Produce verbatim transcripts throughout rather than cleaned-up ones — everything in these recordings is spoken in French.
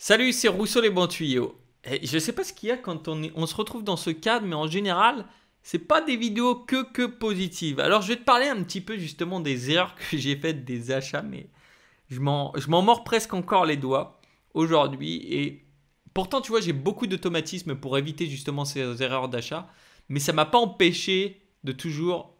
Salut, c'est Rousseau les Bons Tuyaux. Et je ne sais pas ce qu'il y a quand on, est, on se retrouve dans ce cadre, mais en général, ce n'est pas des vidéos que, que positives. Alors, je vais te parler un petit peu justement des erreurs que j'ai faites, des achats, mais je m'en mords presque encore les doigts aujourd'hui. Et pourtant, tu vois, j'ai beaucoup d'automatisme pour éviter justement ces erreurs d'achat, mais ça ne m'a pas empêché de toujours,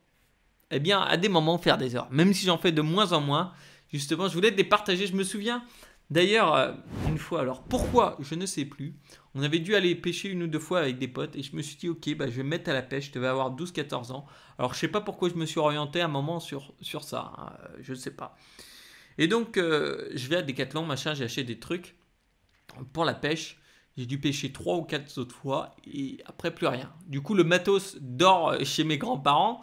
eh bien, à des moments, faire des erreurs. Même si j'en fais de moins en moins, justement, je voulais te les partager, je me souviens. D'ailleurs, une fois, alors pourquoi, je ne sais plus, on avait dû aller pêcher une ou deux fois avec des potes et je me suis dit, ok, bah, je vais me mettre à la pêche, je devais avoir douze quatorze ans. Alors, je ne sais pas pourquoi je me suis orienté à un moment sur, sur ça, hein, je ne sais pas. Et donc, euh, je vais à Decathlon, machin, j'ai acheté des trucs pour la pêche. J'ai dû pêcher trois ou quatre autres fois et après, plus rien. Du coup, le matos dort chez mes grands-parents.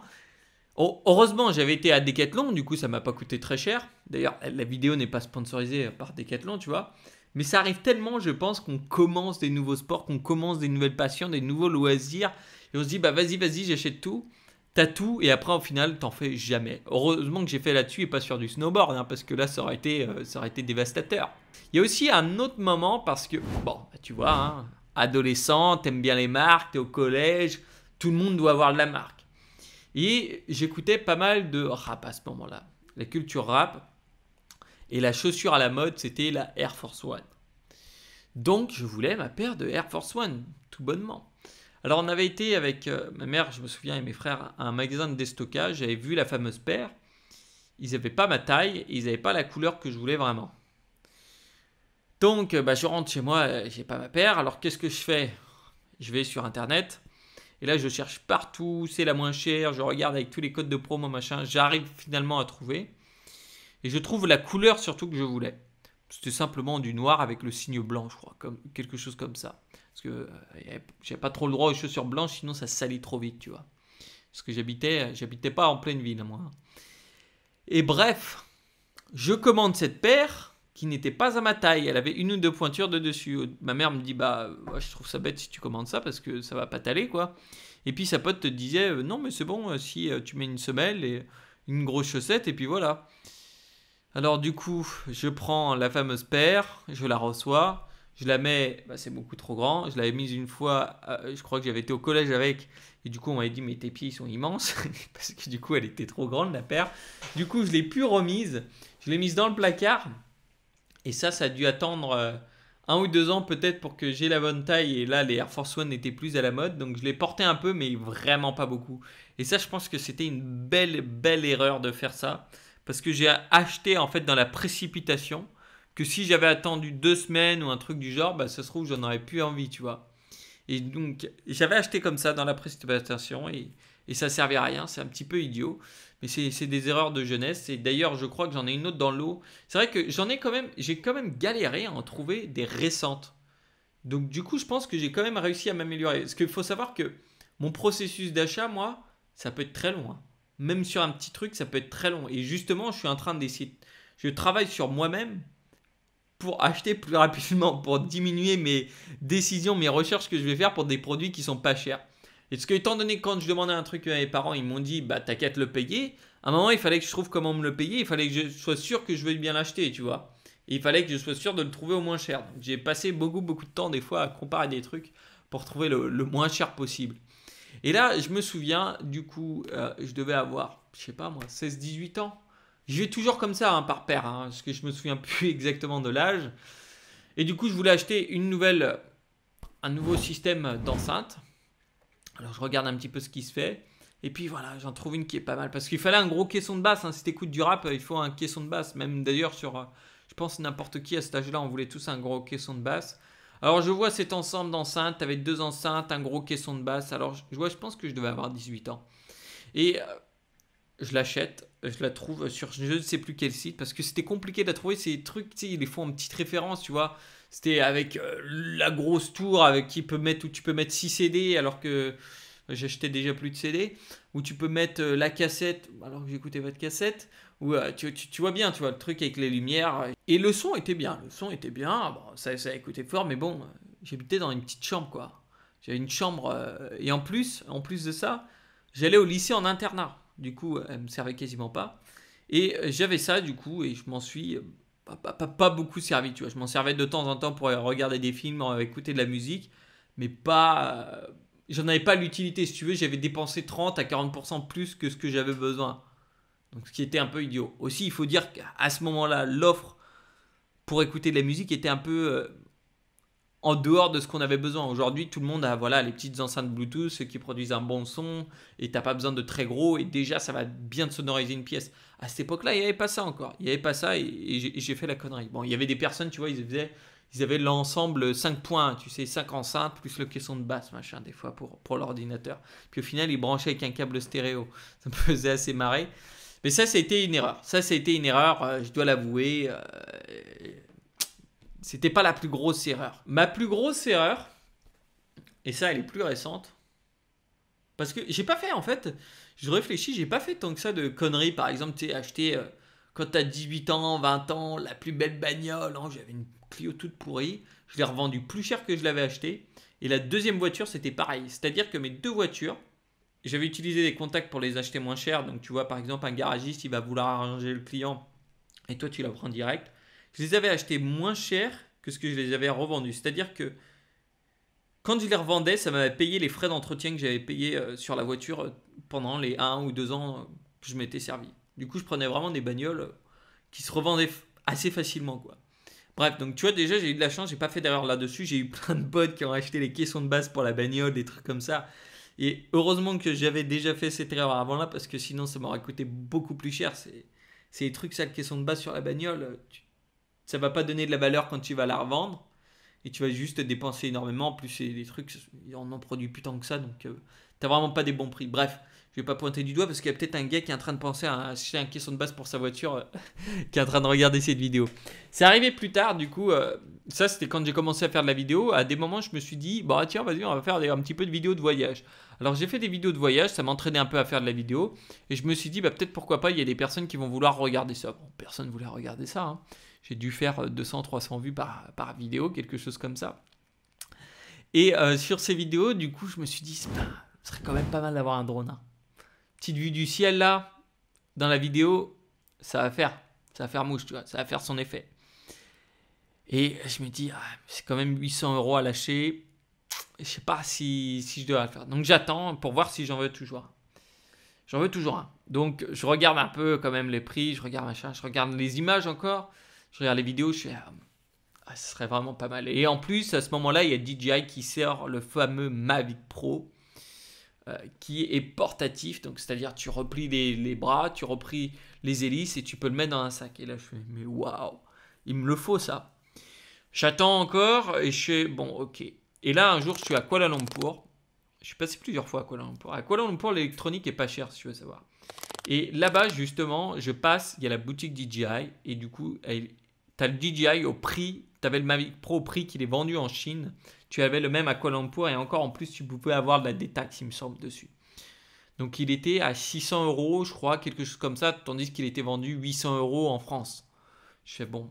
Heureusement, j'avais été à Decathlon, du coup, ça ne m'a pas coûté très cher. D'ailleurs, la vidéo n'est pas sponsorisée par Decathlon, tu vois. Mais ça arrive tellement, je pense, qu'on commence des nouveaux sports, qu'on commence des nouvelles passions, des nouveaux loisirs. Et on se dit, bah vas-y, vas-y, j'achète tout. T'as tout. Et après, au final, t'en fais jamais. Heureusement que j'ai fait là-dessus et pas sur du snowboard, hein, parce que là, ça aurait été, euh, ça aurait été dévastateur. Il y a aussi un autre moment parce que, bon, bah, tu vois, hein, adolescent, t'aimes bien les marques, t'es au collège, tout le monde doit avoir de la marque. Et j'écoutais pas mal de rap à ce moment-là. La culture rap et la chaussure à la mode, c'était la Air Force One. Donc, je voulais ma paire de Air Force One, tout bonnement. Alors, on avait été avec euh, ma mère, je me souviens, et mes frères à un magasin de déstockage. J'avais vu la fameuse paire. Ils n'avaient pas ma taille et ils n'avaient pas la couleur que je voulais vraiment. Donc, bah, je rentre chez moi, euh, j'ai pas ma paire. Alors, qu'est-ce que je fais? Je vais sur Internet. Et là, je cherche partout, c'est la moins chère, je regarde avec tous les codes de promo, machin. J'arrive finalement à trouver. Et je trouve la couleur surtout que je voulais. C'était simplement du noir avec le signe blanc, je crois, comme, quelque chose comme ça. Parce que euh, j'avais pas trop le droit aux chaussures blanches, sinon ça salit trop vite, tu vois. Parce que j'habitais, j'habitais pas en pleine ville, moi. Et bref, je commande cette paire qui n'était pas à ma taille. Elle avait une ou deux pointures de dessus. Ma mère me dit, bah, je trouve ça bête si tu commandes ça parce que ça va pas t'aller, quoi. Et puis sa pote te disait, non, mais c'est bon, si tu mets une semelle et une grosse chaussette, et puis voilà. Alors du coup, je prends la fameuse paire, je la reçois, je la mets, bah, c'est beaucoup trop grand. Je l'avais mise une fois, je crois que j'avais été au collège avec, et du coup, on m'avait dit, mais tes pieds, ils sont immenses, parce que du coup, elle était trop grande, la paire. Du coup, je l'ai plus remise, je l'ai mise dans le placard. Et ça, ça a dû attendre un ou deux ans peut-être pour que j'ai la bonne taille. Et là, les Air Force One n'étaient plus à la mode. Donc, je les portais un peu, mais vraiment pas beaucoup. Et ça, je pense que c'était une belle, belle erreur de faire ça. Parce que j'ai acheté, en fait, dans la précipitation. Que si j'avais attendu deux semaines ou un truc du genre, bah, ça se trouve, j'en aurais plus envie, tu vois. Et donc, j'avais acheté comme ça dans la précipitation. Et, et ça servait à rien. C'est un petit peu idiot. Mais c'est des erreurs de jeunesse. Et d'ailleurs, je crois que j'en ai une autre dans l'eau. C'est vrai que j'en ai quand même, j'ai quand même galéré à en trouver des récentes. Donc, du coup, je pense que j'ai quand même réussi à m'améliorer. Parce qu'il faut savoir que mon processus d'achat, moi, ça peut être très long. Hein. Même sur un petit truc, ça peut être très long. Et justement, je suis en train d'essayer. Je travaille sur moi-même pour acheter plus rapidement, pour diminuer mes décisions, mes recherches que je vais faire pour des produits qui ne sont pas chers. Et parce que, étant donné que quand je demandais un truc à mes parents, ils m'ont dit, bah, t'as qu'à te le payer. À un moment, il fallait que je trouve comment me le payer. Il fallait que je sois sûr que je veux bien l'acheter, tu vois. Et il fallait que je sois sûr de le trouver au moins cher. Donc, j'ai passé beaucoup, beaucoup de temps, des fois, à comparer des trucs pour trouver le, le moins cher possible. Et là, je me souviens, du coup, euh, je devais avoir, je sais pas moi, seize dix-huit ans. Je vais toujours comme ça, hein, par paire, hein, parce que je me souviens plus exactement de l'âge. Et du coup, je voulais acheter une nouvelle, un nouveau système d'enceinte. Alors, je regarde un petit peu ce qui se fait. Et puis, voilà, j'en trouve une qui est pas mal. Parce qu'il fallait un gros caisson de basse. Hein. Si tu écoutes du rap, il faut un caisson de basse. Même d'ailleurs, sur, je pense, n'importe qui à cet âge-là, on voulait tous un gros caisson de basse. Alors, je vois cet ensemble d'enceintes avec deux enceintes, un gros caisson de basse. Alors, je vois, je pense que je devais avoir dix-huit ans. Et euh, je l'achète. Je la trouve sur je ne sais plus quel site. Parce que c'était compliqué de la trouver. Ces trucs, tu sais, ils les font en petite référence, tu vois. C'était avec euh, la grosse tour avec qui peut mettre, où tu peux mettre six C D alors que j'achetais déjà plus de C D. Où tu peux mettre euh, la cassette alors que j'écoutais pas de cassette. Où, euh, tu, tu, tu vois bien, tu vois le truc avec les lumières. Et le son était bien, le son était bien. Bon, ça, ça écoutait fort, mais bon, j'habitais dans une petite chambre, quoi. J'avais une chambre. Euh, et en plus, en plus de ça, j'allais au lycée en internat. Du coup, elle me servait quasiment pas. Et j'avais ça, du coup, et je m'en suis pas, pas, pas, pas beaucoup servi, tu vois. Je m'en servais de temps en temps pour regarder des films, écouter de la musique, mais pas, euh, j'en avais pas l'utilité, si tu veux. J'avais dépensé trente à quarante pour cent plus que ce que j'avais besoin, donc ce qui était un peu idiot. Aussi, il faut dire qu'à ce moment-là, l'offre pour écouter de la musique était un peu... Euh, en dehors de ce qu'on avait besoin. Aujourd'hui, tout le monde a voilà, les petites enceintes Bluetooth qui produisent un bon son et t'as pas besoin de très gros et déjà ça va bien te sonoriser une pièce. À cette époque-là, il n'y avait pas ça encore. Il n'y avait pas ça et, et j'ai fait la connerie. Bon, il y avait des personnes, tu vois, ils faisaient, ils avaient l'ensemble cinq points, tu sais, cinq enceintes plus le caisson de basse, machin, des fois pour, pour l'ordinateur. Puis au final, ils branchaient avec un câble stéréo. Ça me faisait assez marrer. Mais ça, c'était une erreur. Ça, c'était une erreur, euh, je dois l'avouer. Euh, C'était pas la plus grosse erreur. Ma plus grosse erreur, et ça elle est plus récente, parce que j'ai pas fait en fait, je réfléchis, j'ai pas fait tant que ça de conneries. Par exemple, tu sais, acheter euh, quand t'as dix-huit ans, vingt ans, la plus belle bagnole, hein, j'avais une Clio toute pourrie, je l'ai revendue plus cher que je l'avais achetée. Et la deuxième voiture, c'était pareil. C'est-à-dire que mes deux voitures, j'avais utilisé des contacts pour les acheter moins cher. Donc tu vois, par exemple, un garagiste, il va vouloir arranger le client et toi tu la prends direct. Je les avais achetés moins cher que ce que je les avais revendus. C'est-à-dire que quand je les revendais, ça m'avait payé les frais d'entretien que j'avais payés sur la voiture pendant les un ou deux ans que je m'étais servi. Du coup, je prenais vraiment des bagnoles qui se revendaient assez facilement, quoi. Bref, donc tu vois, déjà, j'ai eu de la chance, j'ai pas fait d'erreur là-dessus. J'ai eu plein de potes qui ont acheté les caissons de base pour la bagnole, des trucs comme ça. Et heureusement que j'avais déjà fait cette erreur avant là, parce que sinon, ça m'aurait coûté beaucoup plus cher. C'est les trucs, ça, le caisson de base sur la bagnole. Tu, ça ne va pas donner de la valeur quand tu vas la revendre et tu vas juste dépenser énormément. En plus, c'est des trucs, on n'en produit plus tant que ça, donc euh, tu n'as vraiment pas des bons prix. Bref, je ne vais pas pointer du doigt parce qu'il y a peut-être un gars qui est en train de penser à acheter un caisson de base pour sa voiture, euh, qui est en train de regarder cette vidéo. C'est arrivé plus tard, du coup, euh, ça c'était quand j'ai commencé à faire de la vidéo. À des moments, je me suis dit, bon, tiens, vas-y, on va faire un petit peu de vidéos de voyage. Alors j'ai fait des vidéos de voyage, ça m'entraînait un peu à faire de la vidéo et je me suis dit, bah, peut-être pourquoi pas, il y a des personnes qui vont vouloir regarder ça. Bon, personne ne voulait regarder ça, hein. J'ai dû faire deux cents, trois cents vues par, par vidéo, quelque chose comme ça. Et euh, sur ces vidéos, du coup, je me suis dit, ce serait quand même pas mal d'avoir un drone. Hein. Petite vue du ciel, là, dans la vidéo, ça va faire. Ça va faire mouche, tu vois, ça va faire son effet. Et je me dis, ah, c'est quand même huit cents euros à lâcher. Je sais pas si, si je dois le faire. Donc, j'attends pour voir si j'en veux toujours un. J'en veux toujours un. Donc, je regarde un peu quand même les prix, je regarde machin, je regarde les images encore. Je regarde les vidéos, je fais, ah, ce serait vraiment pas mal. Et en plus, à ce moment-là, il y a D J I qui sort le fameux Mavic Pro, euh, qui est portatif. Donc, c'est-à-dire, tu replies les, les bras, tu replies les hélices et tu peux le mettre dans un sac. Et là, je fais, mais waouh, il me le faut ça. J'attends encore et je fais, bon, ok. Et là, un jour, je suis à Kuala Lumpur. Je suis passé plusieurs fois à Kuala Lumpur. À Kuala Lumpur, l'électronique est pas chère, si tu veux savoir. Et là-bas, justement, je passe, il y a la boutique D J I et du coup, elle. Tu as le D J I au prix, tu avais le Mavic Pro au prix qu'il est vendu en Chine. Tu avais le même à Kuala Lumpur et encore en plus, tu pouvais avoir de la détaxe, il me semble, dessus. Donc, il était à six cents euros, je crois, quelque chose comme ça, tandis qu'il était vendu huit cents euros en France. Je fais, bon,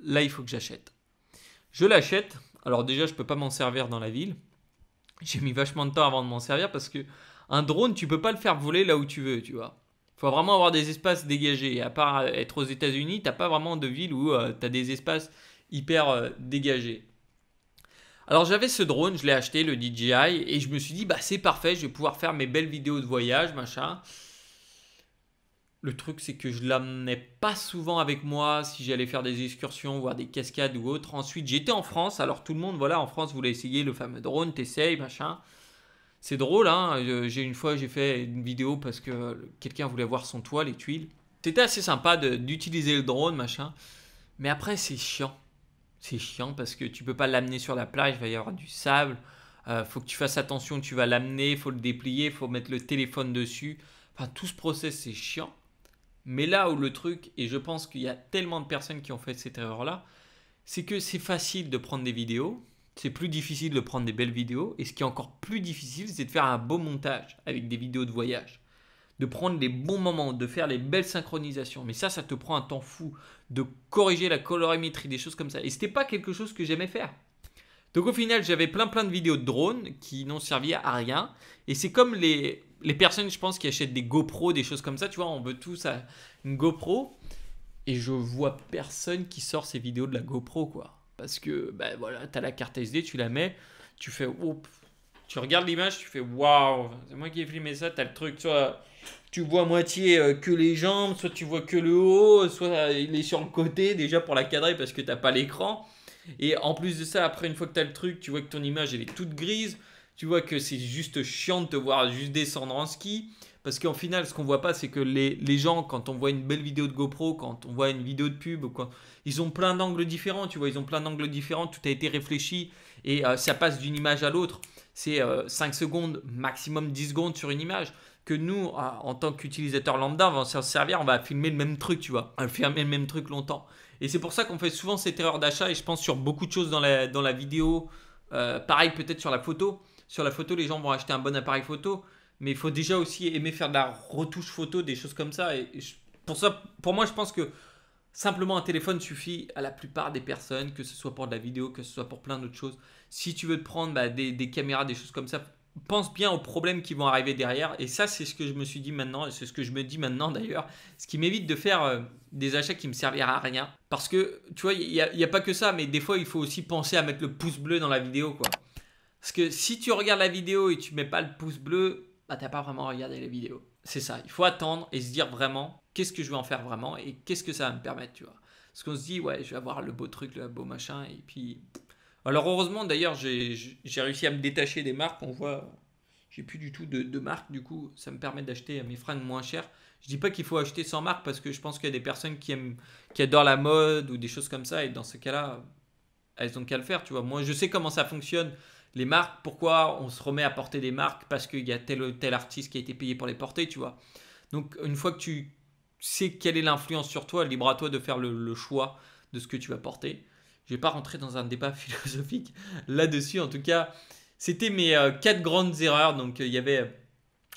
là, il faut que j'achète. Je l'achète. Alors déjà, je ne peux pas m'en servir dans la ville. J'ai mis vachement de temps avant de m'en servir parce qu'un drone, tu ne peux pas le faire voler là où tu veux, tu vois. Il faut vraiment avoir des espaces dégagés. Et à part être aux États-Unis, tu n'as pas vraiment de ville où euh, tu as des espaces hyper euh, dégagés. Alors, j'avais ce drone, je l'ai acheté, le D J I, et je me suis dit, bah, c'est parfait, je vais pouvoir faire mes belles vidéos de voyage, machin. Le truc, c'est que je ne l'amenais pas souvent avec moi si j'allais faire des excursions, voir des cascades ou autre. Ensuite, j'étais en France. Alors, tout le monde, voilà, en France, voulait essayer le fameux drone, t'essayes, machin. C'est drôle, hein. J'ai une fois j'ai fait une vidéo parce que quelqu'un voulait voir son toit, les tuiles. C'était assez sympa d'utiliser le drone, machin. Mais après, c'est chiant. C'est chiant parce que tu peux pas l'amener sur la plage, il va y avoir du sable. Euh, faut que tu fasses attention, tu vas l'amener, il faut le déplier, il faut mettre le téléphone dessus. Enfin, tout ce process, c'est chiant. Mais là où le truc, et je pense qu'il y a tellement de personnes qui ont fait cette erreur-là, c'est que c'est facile de prendre des vidéos. C'est plus difficile de prendre des belles vidéos. Et ce qui est encore plus difficile, c'est de faire un beau montage avec des vidéos de voyage. De prendre les bons moments, de faire les belles synchronisations. Mais ça, ça te prend un temps fou. De corriger la colorimétrie, des choses comme ça. Et ce n'était pas quelque chose que j'aimais faire. Donc au final, j'avais plein plein de vidéos de drones qui n'ont servi à rien. Et c'est comme les, les personnes, je pense, qui achètent des GoPro, des choses comme ça. Tu vois, on veut tous une GoPro. et je vois personne qui sort ces vidéos de la GoPro, quoi. Parce que, ben voilà, tu as la carte S D, tu la mets, tu fais... Oh, tu regardes l'image, tu fais waouh, c'est moi qui ai filmé ça. Tu as le truc, soit tu vois à moitié que les jambes, soit tu vois que le haut, soit il est sur le côté déjà pour la cadrer parce que tu n'as pas l'écran. Et en plus de ça, après, une fois que tu as le truc, tu vois que ton image elle est toute grise. Tu vois que c'est juste chiant de te voir juste descendre en ski. Parce qu'en final, ce qu'on ne voit pas, c'est que les, les gens, quand on voit une belle vidéo de GoPro, quand on voit une vidéo de pub, quoi, ils ont plein d'angles différents, tu vois, ils ont plein d'angles différents, tout a été réfléchi et euh, ça passe d'une image à l'autre. C'est euh, cinq secondes, maximum dix secondes sur une image. Que nous, euh, en tant qu'utilisateur lambda, on va s'en servir, on va filmer le même truc, tu vois, on va filmer le même truc longtemps. Et c'est pour ça qu'on fait souvent cette erreur d'achat et je pense sur beaucoup de choses dans la, dans la vidéo, euh, pareil peut-être sur la photo. Sur la photo, les gens vont acheter un bon appareil photo. Mais il faut déjà aussi aimer faire de la retouche photo, des choses comme ça. Et je, pour ça, pour moi, je pense que simplement un téléphone suffit à la plupart des personnes, que ce soit pour de la vidéo, que ce soit pour plein d'autres choses. Si tu veux te prendre bah, des, des caméras, des choses comme ça, pense bien aux problèmes qui vont arriver derrière. Et ça, c'est ce que je me suis dit maintenant, c'est ce que je me dis maintenant d'ailleurs, ce qui m'évite de faire euh, des achats qui ne me servira à rien. Parce que, tu vois, il n'y a, y a pas que ça, mais des fois, il faut aussi penser à mettre le pouce bleu dans la vidéo, quoi. Parce que si tu regardes la vidéo et tu ne mets pas le pouce bleu, bah, t'as pas vraiment regardé les vidéos. C'est ça, il faut attendre et se dire vraiment qu'est-ce que je vais en faire vraiment et qu'est-ce que ça va me permettre, tu vois. Parce qu'on se dit, ouais, je vais avoir le beau truc, le beau machin et puis... Alors heureusement d'ailleurs, j'ai réussi à me détacher des marques, on voit, j'ai plus du tout de, de marques, du coup ça me permet d'acheter mes fringues moins chères. Je dis pas qu'il faut acheter sans marque parce que je pense qu'il y a des personnes qui aiment, qui adorent la mode ou des choses comme ça et dans ce cas-là, elles ont qu'à le faire, tu vois. Moi, je sais comment ça fonctionne. Les marques, pourquoi on se remet à porter des marques? Parce qu'il y a tel ou tel artiste qui a été payé pour les porter, tu vois. Donc, une fois que tu sais quelle est l'influence sur toi, libre à toi de faire le, le choix de ce que tu vas porter. Je ne vais pas rentrer dans un débat philosophique là-dessus. En tout cas, c'était mes euh, quatre grandes erreurs. Donc, euh, il y avait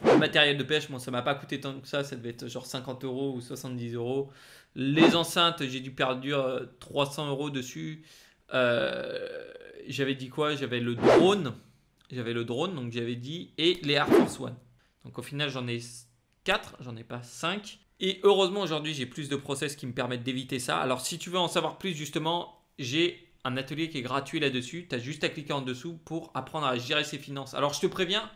le matériel de pêche. Bon, ça ne m'a pas coûté tant que ça. Ça devait être genre cinquante euros ou soixante-dix euros. Les enceintes, j'ai dû perdre trois cents euros dessus. Euh... J'avais dit quoi? J'avais le drone. J'avais le drone, donc j'avais dit. Et les Air Force One. Donc au final, j'en ai quatre, j'en ai pas cinq. Et heureusement, aujourd'hui, j'ai plus de process qui me permettent d'éviter ça. Alors si tu veux en savoir plus, justement, j'ai un atelier qui est gratuit là-dessus. Tu as juste à cliquer en dessous pour apprendre à gérer ses finances. Alors je te préviens,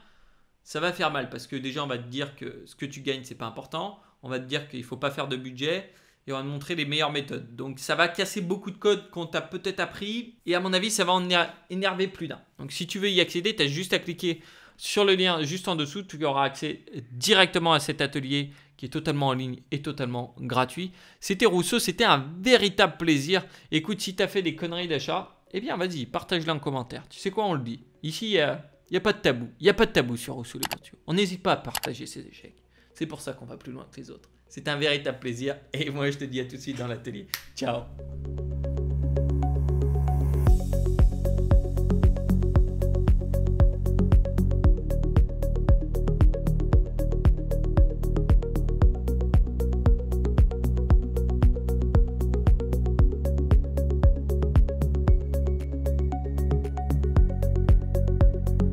ça va faire mal parce que déjà, on va te dire que ce que tu gagnes, c'est pas important. On va te dire qu'il ne faut pas faire de budget. Et on va te montrer les meilleures méthodes. Donc, ça va casser beaucoup de codes qu'on t'a peut-être appris. Et à mon avis, ça va en énerver plus d'un. Donc, si tu veux y accéder, tu as juste à cliquer sur le lien juste en dessous. Tu auras accès directement à cet atelier qui est totalement en ligne et totalement gratuit. C'était Rousseau, c'était un véritable plaisir. Écoute, si tu as fait des conneries d'achat, eh bien, vas-y, partage-les en commentaire. Tu sais quoi, on le dit. Ici, il n'y a, a pas de tabou. Il n'y a pas de tabou sur Rousseau les Bons Tuyaux. On n'hésite pas à partager ses échecs. C'est pour ça qu'on va plus loin que les autres. C'est un véritable plaisir et moi je te dis à tout de suite dans l'atelier. Ciao!